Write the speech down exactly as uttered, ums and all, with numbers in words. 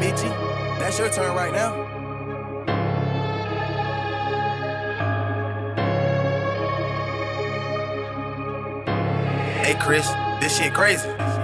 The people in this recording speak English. Michi, that's your turn right now. Hey Chris, this shit crazy.